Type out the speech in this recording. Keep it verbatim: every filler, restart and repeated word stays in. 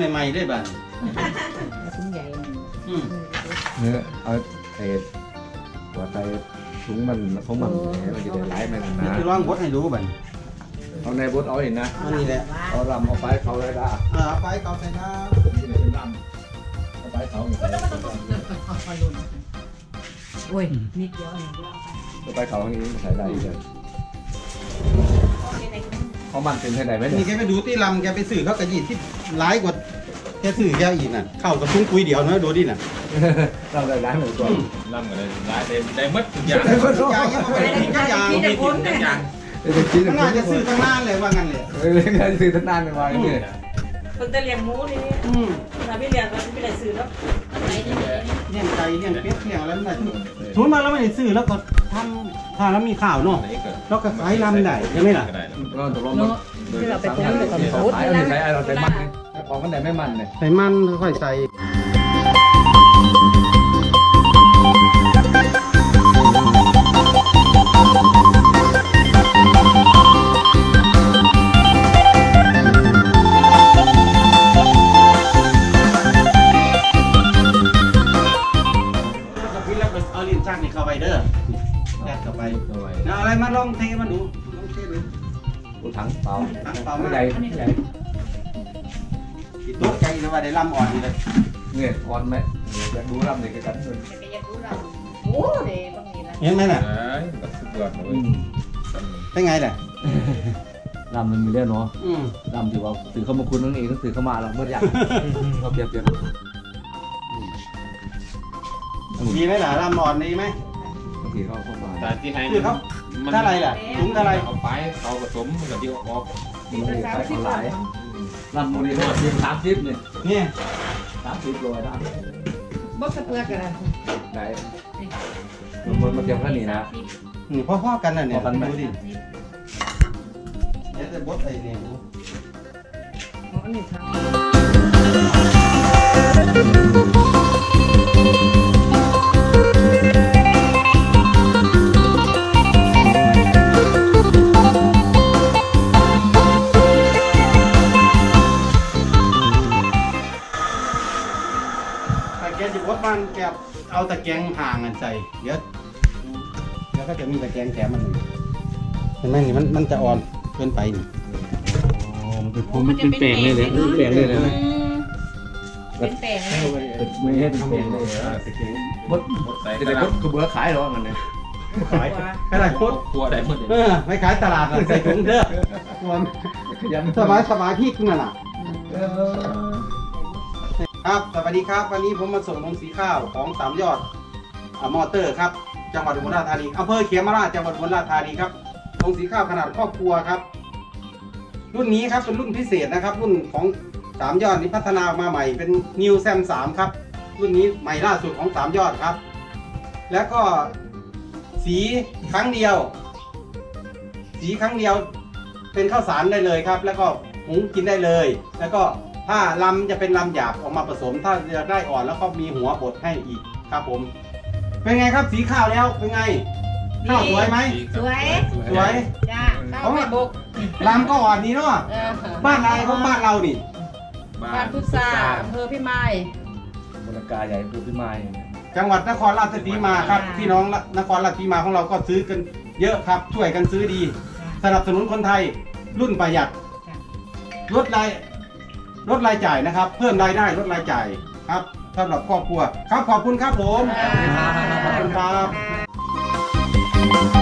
ที่ใหม่ๆด้วยบ้านถุงใหญ่เนื้อเอาไอ้หัวใจถุงมันเขาหมักเนี่ยมันจะได้ไล่ไม่นานนะจะร้องบดให้ดูบ้านเอาในบดเอาเองนะนี่แหละเอาลำเอาไปเขาเลยนะเอาไปเขาใส่น้ำนี่เป็นลำเอาไปเขาอย่างไรโอ้ยนิดเดียวเองเอาไปเขาอย่างนี้ใส่ได้เลยเขามันเป็นเท่าไหร่ไหมนี่แกไปดูที่ลำแกไปสื่อเขากระยิบที่ร้ายกว่าแกสื่อแกอีกน่ะเข้ากับซุ้งคุยเดียวนะโดนดิน่ะลำได้ร้ายหนึ่งตัวลำกันเลยร้ายเต็มได้มัดทุกอย่างได้มัดทุกอย่างมีทุกอย่างมีทุกอย่างทั้งนานจะซื้อทั้งนานเลยว่างั้นเลยเรื่องการซื้อทั้งนานเลยว่างั้นเลยคนจะเลี้ยงหมูนี่เราไม่เลี้ยงเราไม่ได้ซื้อแล้วเลี้ยงไก่เลี้ยงเป็ดเลี้ยงอะไรนั่นแหละทุนมาแล้วไม่ได้ซื้อแล้วก็ทำทำแล้วมีข่าวเนาะแล้วก็ขายลำได้ใช่ไหมล่ะเราตกลงเราไปซื้อเราขายเราใส่อะไรเราใส่มันของกันไหนไม่มันเลยใส่มันค่อยใส่ลองเทมันดูลองเทดูถังเปล่าถังเปล่าไม่ใหญ่ไม่ใหญ่ตัวใจนะว่าได้ลำอ่อนเลยเนี่ยอ่อนไหมอยากดูลำเลยกันส่วนอยากดูลำโอ้เด็กบางทีนะยังไงน่ะเป็นไงน่ะลำมันมีเรื่องเนาะลำถือว่าถือเข้ามาคุณนั่นเองถือเข้ามาเราไม่อยากเราเปรียบเปรียบมีไหมล่ะลำอ่อนดีไหมถือเข้ามาแต่ที่ให้ถือเข้าถ้าอะไรล่ะถุงอะไรเอาไปเอาผสมกับที่ออกมันมีสายออนไลน์รันโมเดลเพียงสามสิบเนี่ยเนี่ยสามสิบโลนะบล็อกสเปรย์กันไหนมันมาเกี่ยวกันนี่นะหนูพ่อๆกันน่ะเนี่ยดูดิเนี่ยจะบล็อกไอ้เนี่ยอันนี้บ้านแกเอาตะแกรงห่างกันใจเยอะแล้วก็จะมีตะแกรงแถมมันเห็นไหมนี่มันมันจะอ่อนเกินไปนี่อ๋อมันเป็นมันเป็นแปลงเลยเลยแปลงเลยเลยเป็นแปลงไม่ให้เป็นแปลงเลยตะแกรงมดมดใส่จะได้มดคือเบื่อขายหรอเงินเนี่ยขายอะไรมดตัวไหนมดเออไม่ขายตลาดเลยใส่ถุงเด้อสบายสบายที่คุณน่ะครับสวัสดีครับวันนี้ผมมาส่งลงสีข้าวของสามยอดมอเตอร์ครับจังหวัดอุบลราชธานีอำเภอเขมราชจังหวัดอุบลราชธานีครับลงสีข้าวขนาดครอบครัวครับรุ่นนี้ครับเป็นรุ่นพิเศษนะครับรุ่นของสามยอดนี้พัฒนามาใหม่เป็น New Sam สามครับรุ่นนี้ใหม่ล่าสุดของสามยอดครับแล้วก็สีครั้งเดียวสีครั้งเดียวเป็นข้าวสารได้เลยครับแล้วก็หุงกินได้เลยแล้วก็ถ้าลำจะเป็นลำหยาบออกมาผสมถ้าจะได้อ่อนแล้วก็มีหัวบดให้อีกครับผมเป็นไงครับสีข้าวแล้วเป็นไงข้าวสวยไหมสวยสวยจ้าเขาไม่บกลำก็อ่อนนี่เนาะบ้านอะไรเขาบ้านเราดิบ้านพุทธาอำเภอพิมายบรรณากาใหญ่อำเภอพิมายจังหวัดนครราชสีมาครับพี่น้องนครราชสีมาของเราก็ซื้อกันเยอะครับช่วยกันซื้อดีสนับสนุนคนไทยรุ่นประหยัดลดรายลดรายจ่ายนะครับเพิ่มรายได้ลดรายจ่ายครับสำหรับครอบครัวครับขอบคุณครับผมขอบคุณครับ